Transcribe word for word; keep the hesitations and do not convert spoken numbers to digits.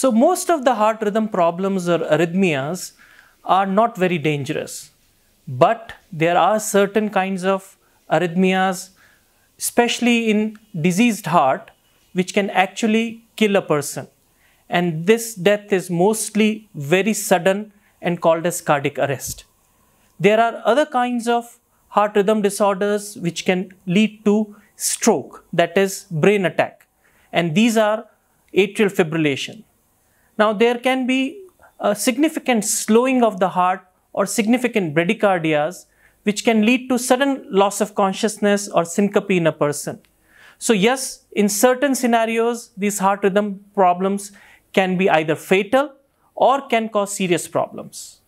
So most of the heart rhythm problems or arrhythmias are not very dangerous, but there are certain kinds of arrhythmias, especially in diseased heart, which can actually kill a person. And this death is mostly very sudden and called as cardiac arrest. There are other kinds of heart rhythm disorders which can lead to stroke, that is brain attack. And these are atrial fibrillation. Now there can be a significant slowing of the heart or significant bradycardias which can lead to sudden loss of consciousness or syncope in a person. So yes, in certain scenarios, these heart rhythm problems can be either fatal or can cause serious problems.